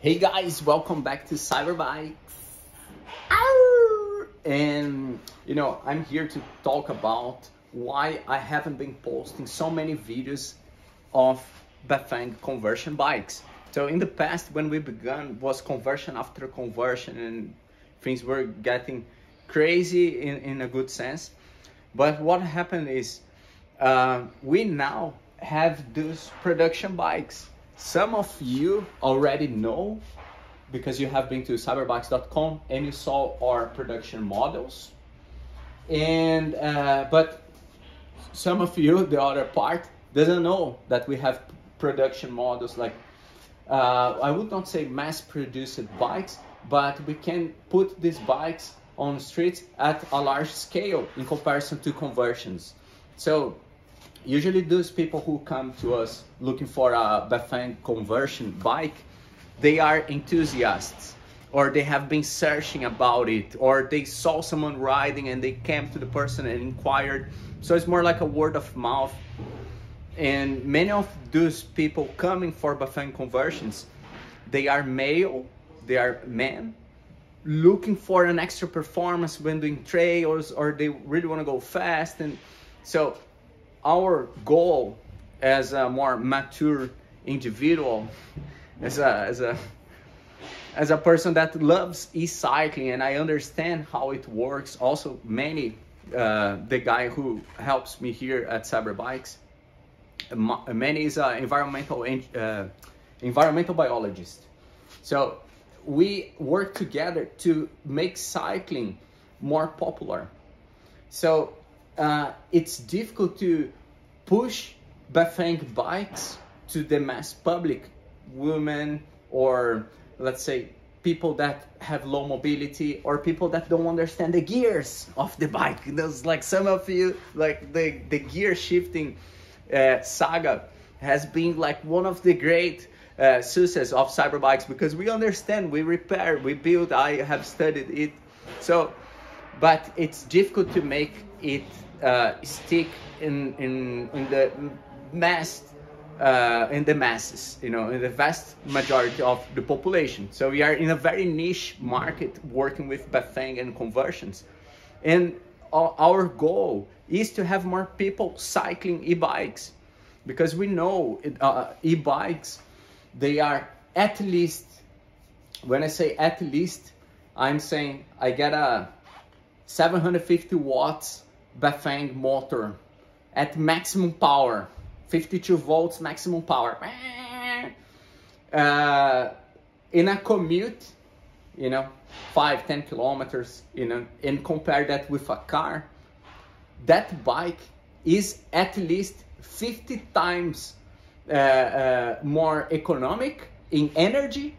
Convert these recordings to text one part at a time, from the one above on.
Hey guys, welcome back to Cyberbikes. And you know, I'm here to talk about why I haven't been posting so many videos of Bafang conversion bikes. So in the past, when we began, was conversion after conversion and things were getting crazy in a good sense. But what happened is we now have those production bikes. Some of you already know because you have been to cyberbikes.com and you saw our production models, and but some of you, the other part, doesn't know that we have production models, like I would not say mass produced bikes, but we can put these bikes on streets at a large scale in comparison to conversions. So usually those people who come to us looking for a Bafang conversion bike, they are enthusiasts, or they have been searching about it, or they saw someone riding and they came to the person and inquired. So it's more like a word of mouth. And many of those people coming for Bafang conversions, they are male, they are men, looking for an extra performance when doing trails, or they really want to go fast. And so our goal as a more mature individual, as a person that loves e-cycling, and I understand how it works. Also, many, the guy who helps me here at Cyberbikes, Manny is an environmental biologist. So we work together to make cycling more popular. So it's difficult to push Bafang bikes to the mass public, women, or let's say people that have low mobility, or people that don't understand the gears of the bike. Those, like some of you, like the gear shifting saga has been like one of the great success of Cyberbikes, because we understand, we repair, we build. I have studied it. So, but it's difficult to make it stick in the mass, in the masses, you know, in the vast majority of the population. So we are in a very niche market working with Bafang and conversions, and our goal is to have more people cycling e-bikes, because we know e-bikes, they are at least, when I say at least, I'm saying I get a 750 watts Bafang motor at maximum power, 52 volts maximum power, in a commute, you know, 5-10 kilometers, you know, and compare that with a car. That bike is at least 50 times more economic in energy.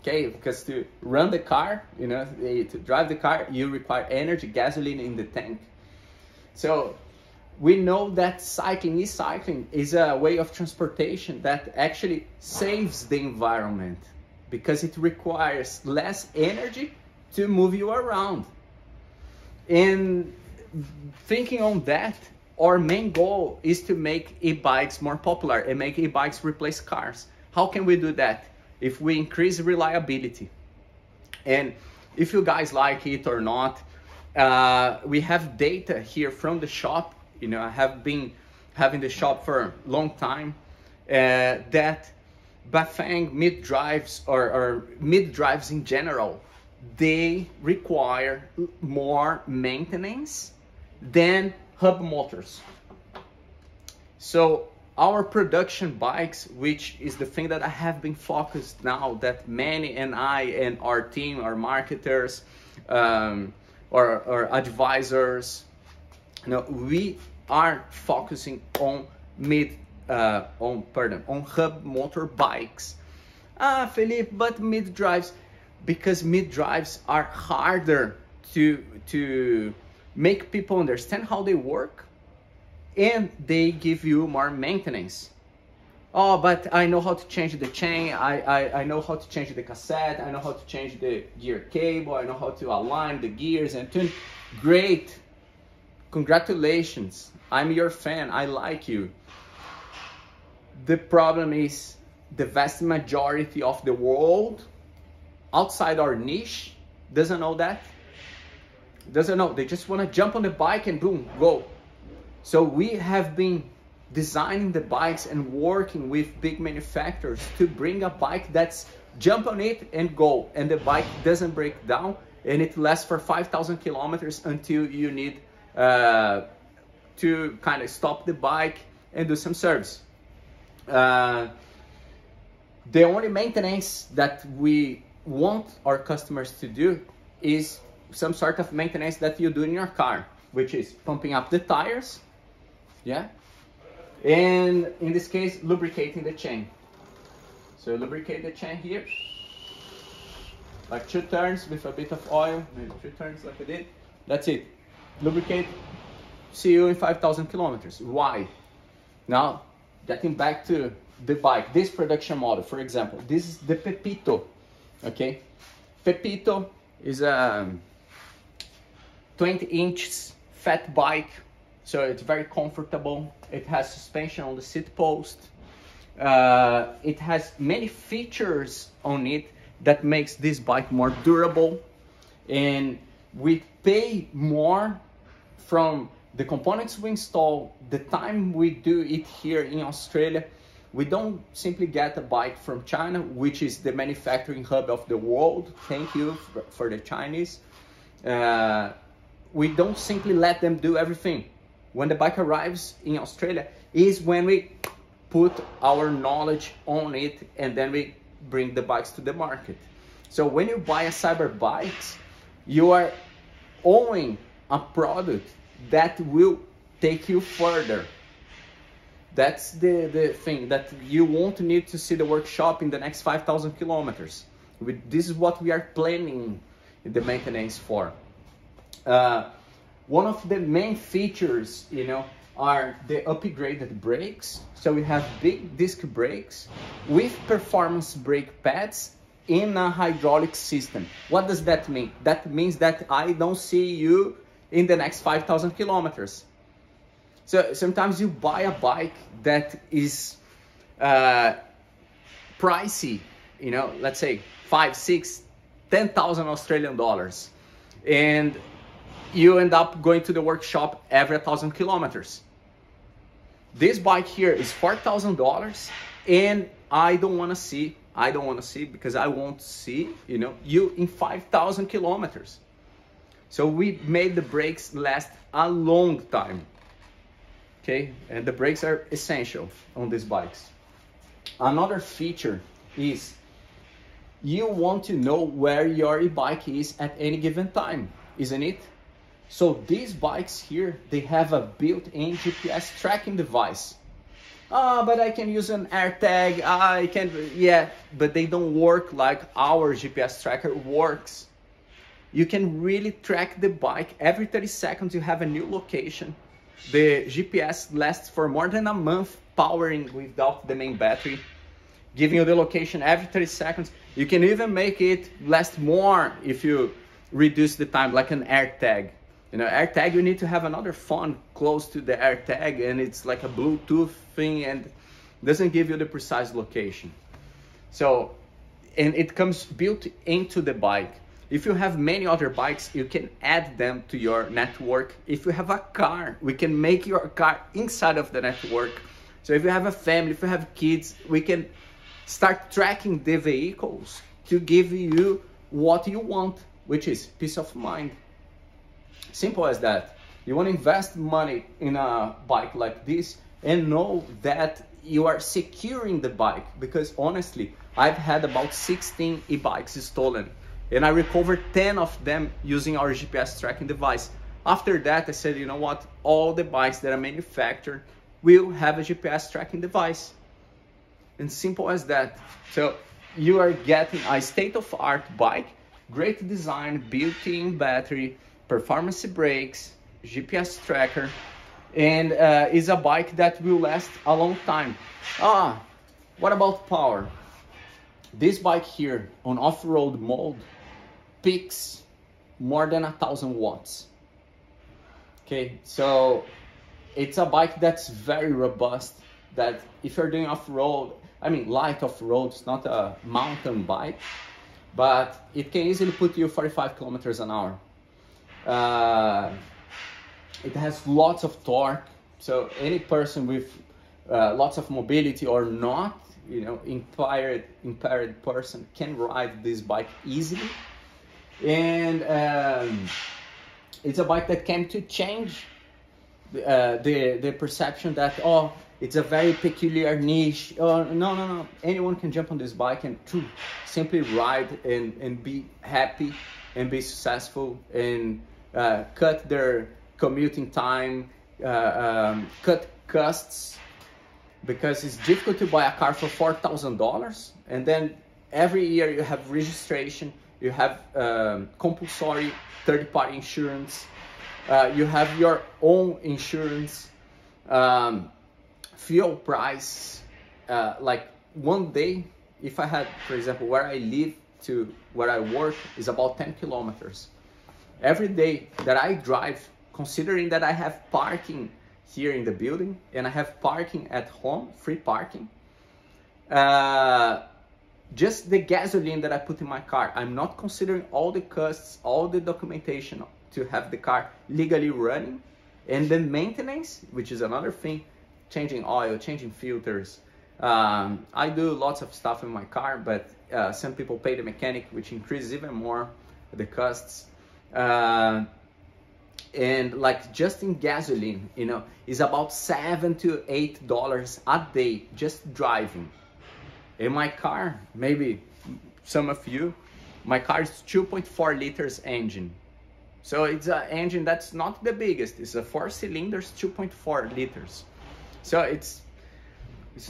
Okay, because to run the car, you know, to drive the car, you require energy, gasoline in the tank. So we know that cycling, e-cycling, is a way of transportation that actually saves the environment, because it requires less energy to move you around. And thinking on that, our main goal is to make e-bikes more popular and make e-bikes replace cars. How can we do that? If we increase reliability. And if you guys like it or not, we have data here from the shop. You know, I have been having the shop for a long time, that Bafang mid-drives, or mid-drives in general, they require more maintenance than hub motors. So our production bikes, which is the thing that I have been focused now, that Manny and I and our team, our marketers, or advisors, you know, we are focusing on hub motor bikes. Ah, Felipe, but mid drives, because mid drives are harder to make people understand how they work, and they give you more maintenance. Oh, but I know how to change the chain, I know how to change the cassette, I know how to change the gear cable, I know how to align the gears and tune. Great, congratulations, I'm your fan, I like you. The problem is the vast majority of the world outside our niche doesn't know that. Doesn't know. They just want to jump on the bike and boom, go. So we have been designing the bikes and working with big manufacturers to bring a bike that's jump on it and go, and the bike doesn't break down, and it lasts for 5,000 kilometers until you need to kind of stop the bike and do some service. The only maintenance that we want our customers to do is some sort of maintenance that you do in your car, which is pumping up the tires, yeah, and in this case lubricating the chain. So lubricate the chain here, like 2 turns with a bit of oil, maybe 3 turns like I did. That's it. Lubricate, see you in 5,000 kilometers. Why? Now, getting back to the bike, this production model, for example, this is the Pepito, okay? Pepito is a 20-inch fat bike, so it's very comfortable. It has suspension on the seat post. It has many features on it that makes this bike more durable, and we pay more from the components we install, the time we do it here in Australia. We don't simply get a bike from China, which is the manufacturing hub of the world. Thank you for the Chinese. We don't simply let them do everything. When the bike arrives in Australia is when we put our knowledge on it, and then we bring the bikes to the market. So when you buy a Cyberbikes, you are owning a product that will take you further. That's the thing, that you won't need to see the workshop in the next 5,000 kilometers. This is what we are planning the maintenance for. One of the main features, you know, are the upgraded brakes. So we have big disc brakes with performance brake pads in a hydraulic system. What does that mean? That means that I don't see you in the next 5,000 kilometers. So sometimes you buy a bike that is pricey, you know, let's say 5, 6, 10,000 Australian dollars, and you end up going to the workshop every 1,000 kilometers. This bike here is $4,000, and I don't want to see, because I won't see, you know, you in 5,000 kilometers. So we made the brakes last a long time, okay? And the brakes are essential on these bikes. Another feature is you want to know where your e-bike is at any given time, isn't it? So these bikes here, they have a built-in GPS tracking device. But I can use an AirTag, I can, yeah, but they don't work like our GPS tracker works. You can really track the bike. Every 30 seconds you have a new location. The GPS lasts for more than a month, powering without the main battery, giving you the location every 30 seconds. You can even make it last more if you reduce the time, like an AirTag. You know, AirTag, you need to have another phone close to the AirTag, and it's like a Bluetooth thing and doesn't give you the precise location. So, and it comes built into the bike. If you have many other bikes, you can add them to your network. If you have a car, we can make your car inside of the network. So if you have a family, if you have kids, we can start tracking the vehicles to give you what you want, which is peace of mind. Simple as that. You want to invest money in a bike like this and know that you are securing the bike, because honestly, I've had about 16 e-bikes stolen, and I recovered 10 of them using our GPS tracking device. After that, I said, you know what? All the bikes that are manufactured will have a GPS tracking device. And simple as that. So you are getting a state-of-the-art bike, great design, built-in battery, performance brakes, GPS tracker, and is a bike that will last a long time. What about power? This bike here on off-road mode peaks more than 1,000 watts. Okay, so it's a bike that's very robust, that if you're doing off-road, I mean, light off-road, it's not a mountain bike, but it can easily put you 45 kilometers an hour. It has lots of torque, so any person with lots of mobility or not, you know, impaired person can ride this bike easily. And it's a bike that came to change the perception that, oh, it's a very peculiar niche. Oh, no, no, no. Anyone can jump on this bike and simply ride and be happy and be successful and cut their commuting time, cut costs, because it's difficult to buy a car for $4,000, and then every year you have registration, you have compulsory third-party insurance, you have your own insurance, fuel price. Like one day, if I had, for example, where I live to where I work is about 10 kilometers. Every day that I drive, considering that I have parking here in the building and I have parking at home, free parking, just the gasoline that I put in my car, I'm not considering all the costs, all the documentation to have the car legally running, and then maintenance, which is another thing, changing oil, changing filters. I do lots of stuff in my car, but some people pay the mechanic, which increases even more the costs. And like just in gasoline, you know, is about $7 to $8 a day just driving. In my car, maybe some of you, my car is 2.4 liters engine. So it's an engine that's not the biggest. It's a 4 cylinders, 2.4 liters. So it's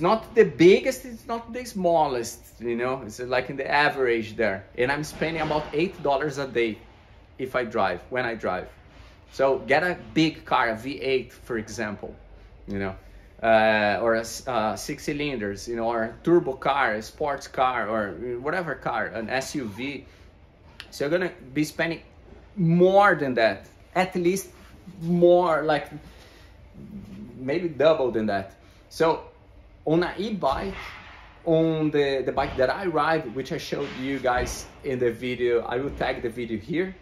not the biggest, it's not the smallest, you know, it's like in the average there. And I'm spending about $8 a day if I drive, when I drive. So get a big car, a V8, for example, you know, or a 6 cylinders, you know, or a turbo car, a sports car, or whatever car, an SUV. So you're gonna be spending more than that, at least more, like maybe double than that. So on an e-bike, on the bike that I ride, which I showed you guys in the video, I will tag the video here,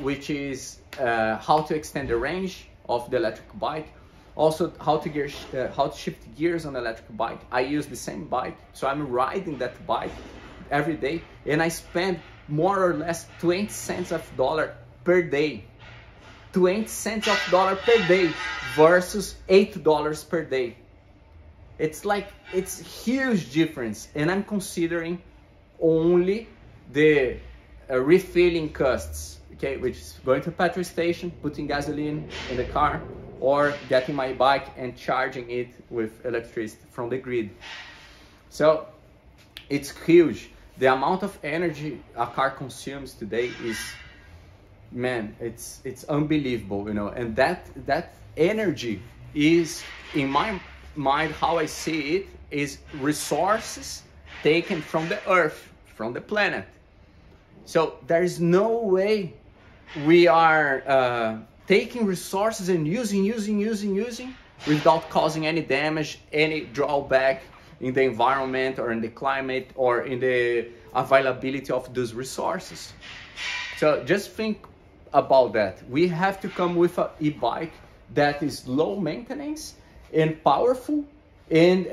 which is how to extend the range of the electric bike, also how to shift gears on the electric bike. I use the same bike, so I'm riding that bike every day, and I spend more or less 20 cents of dollar per day, 20 cents of dollar per day versus $8 per day. It's like, it's huge difference, and I'm considering only the refilling costs, okay, which is going to a petrol station, putting gasoline in the car, or getting my bike and charging it with electricity from the grid. So it's huge. The amount of energy a car consumes today is, man, it's unbelievable, you know. And that energy is, in my mind, how I see it, is resources taken from the earth, from the planet. So there is no way we are taking resources and using without causing any damage, any drawback in the environment or in the climate or in the availability of those resources. So just think about that. We have to come with an e-bike that is low maintenance and powerful, and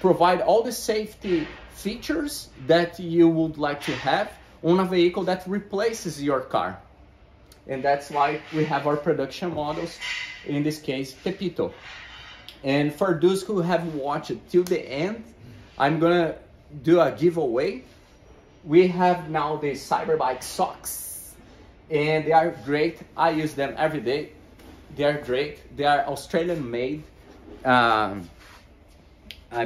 provide all the safety features that you would like to have on a vehicle that replaces your car. And that's why we have our production models, in this case, Pepito. And for those who have watched it till the end, I'm gonna do a giveaway. We have now the Cyberbike socks, and they are great. I use them every day. They are great. They are Australian made. I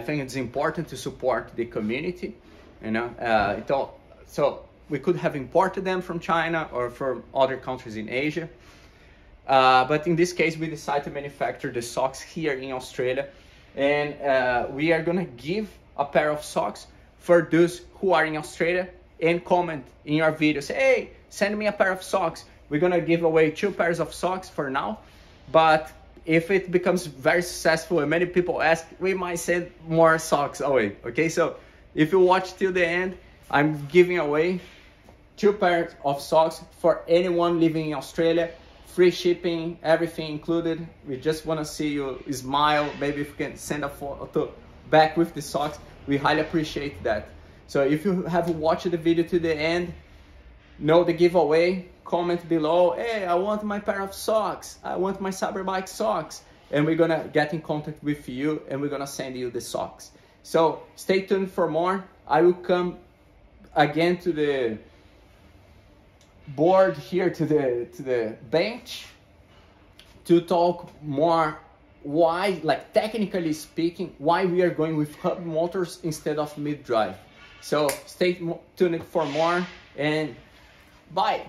think it's important to support the community, you know. So we could have imported them from China or from other countries in Asia. But in this case, we decided to manufacture the socks here in Australia, and we are gonna give a pair of socks for those who are in Australia and comment in your video. Say, hey, send me a pair of socks. We're gonna give away 2 pairs of socks for now, but if it becomes very successful and many people ask, we might send more socks away. Okay, so if you watch till the end, I'm giving away 2 pairs of socks for anyone living in Australia. Free shipping, everything included. We just want to see you smile. Maybe if you can send a photo back with the socks, we highly appreciate that. So if you have watched the video to the end, know the giveaway, comment below, hey, I want my pair of socks, I want my Cyberbike socks, and we're gonna get in contact with you and we're gonna send you the socks. So stay tuned for more. I will come again to the board here, to the bench, to talk more why, like technically speaking, why we are going with hub motors instead of mid-drive. So stay tuned for more, and bye.